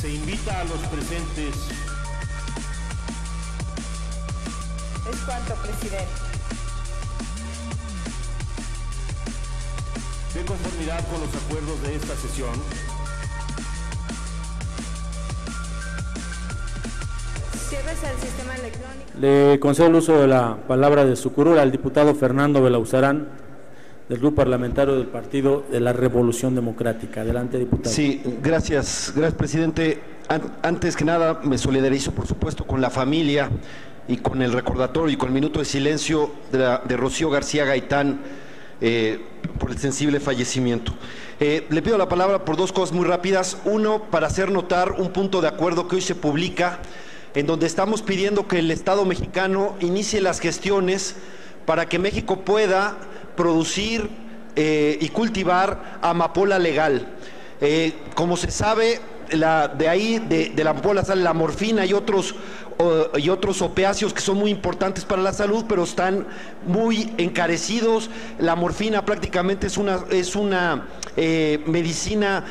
Se invita a los presentes. Es cuanto, presidente. De conformidad con los acuerdos de esta sesión, al sistema electrónico. Le concedo el uso de la palabra de su curul al diputado Fernando Belaunzarán, del Grupo Parlamentario del Partido de la Revolución Democrática. Adelante, diputado. Sí, gracias, presidente. Antes que nada, me solidarizo, por supuesto, con la familia y con el recordatorio y con el minuto de silencio de Rocío García Gaitán por el sensible fallecimiento. Le pido la palabra por dos cosas muy rápidas. Uno, para hacer notar un punto de acuerdo que hoy se publica, en donde estamos pidiendo que el Estado mexicano inicie las gestiones para que México pueda producir y cultivar amapola legal. Como se sabe, de la amapola sale la morfina y otros opiáceos que son muy importantes para la salud, pero están muy encarecidos. La morfina prácticamente es una medicina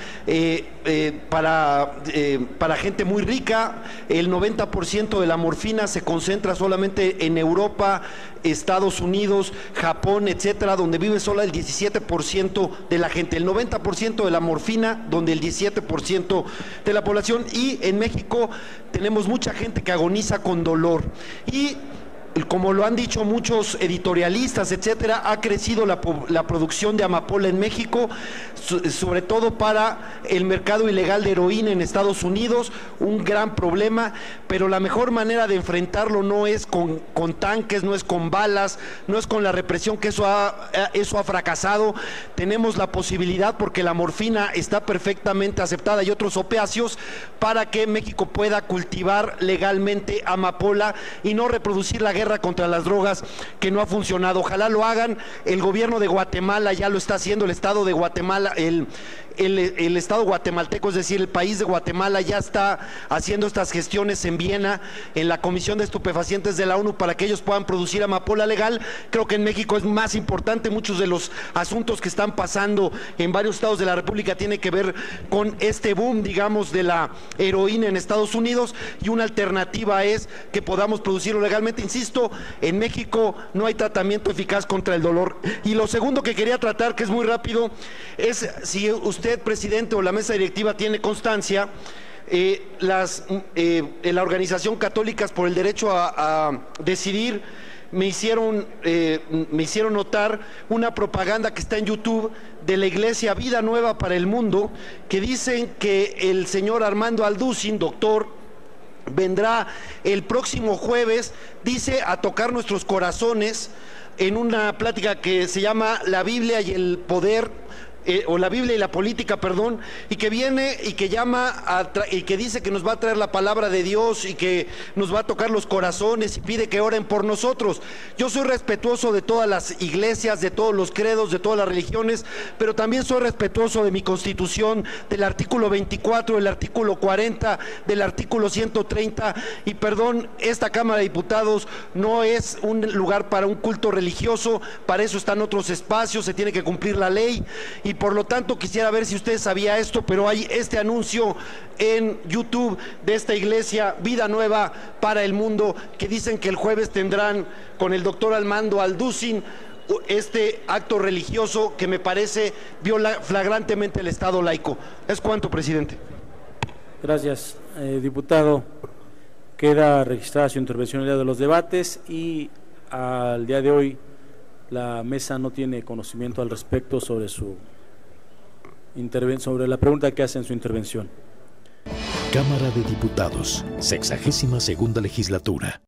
para gente muy rica. El 90% de la morfina se concentra solamente en Europa, Estados Unidos, Japón, etcétera, donde vive solo el 17% de la gente. El 90% de la morfina, donde el 17% de la población. Y en México tenemos mucha gente que agoniza con dolor. Y como lo han dicho muchos editorialistas, etcétera, ha crecido la producción de amapola en México, sobre todo para el mercado ilegal de heroína en Estados Unidos, un gran problema, pero la mejor manera de enfrentarlo no es con tanques, no es con balas, no es con la represión, que eso ha fracasado. Tenemos la posibilidad, porque la morfina está perfectamente aceptada y otros opiáceos, para que México pueda cultivar legalmente amapola y no reproducir la guerra contra las drogas, que no ha funcionado. Ojalá lo hagan. El gobierno de Guatemala ya lo está haciendo. El Estado de Guatemala, el Estado guatemalteco, es decir, el país de Guatemala, ya está haciendo estas gestiones en Viena, en la Comisión de Estupefacientes de la ONU, para que ellos puedan producir amapola legal. Creo que en México es más importante. Muchos de los asuntos que están pasando en varios estados de la República tienen que ver con este boom, digamos, de la heroína en Estados Unidos, y una alternativa es que podamos producirlo legalmente. Insisto, en México no hay tratamiento eficaz contra el dolor. Y lo segundo que quería tratar, que es muy rápido, es si usted, presidente, o la mesa directiva tiene constancia, la Organización Católicas por el Derecho a Decidir me hicieron notar una propaganda que está en YouTube de la iglesia Vida Nueva para el Mundo, que dicen que el señor Armando Alducín, doctor, vendrá el próximo jueves, dice, a tocar nuestros corazones en una plática que se llama La Biblia y el Poder, o la Biblia y la política, perdón, y que viene y que dice que nos va a traer la palabra de Dios y que nos va a tocar los corazones y pide que oren por nosotros. Yo soy respetuoso de todas las iglesias, de todos los credos, de todas las religiones, pero también soy respetuoso de mi Constitución, del artículo 24, del artículo 40, del artículo 130, y perdón, esta Cámara de Diputados no es un lugar para un culto religioso, para eso están otros espacios, se tiene que cumplir la ley, y por lo tanto quisiera ver si usted sabía esto, pero hay este anuncio en YouTube de esta iglesia Vida Nueva para el Mundo, que dicen que el jueves tendrán con el doctor Armando Alducín este acto religioso que me parece viola flagrantemente el Estado laico. Es cuanto, presidente. Gracias, diputado. Queda registrada su intervención en el día de los debates, y al día de hoy la mesa no tiene conocimiento al respecto sobre la pregunta que hace en su intervención. Cámara de Diputados, 62ª Legislatura.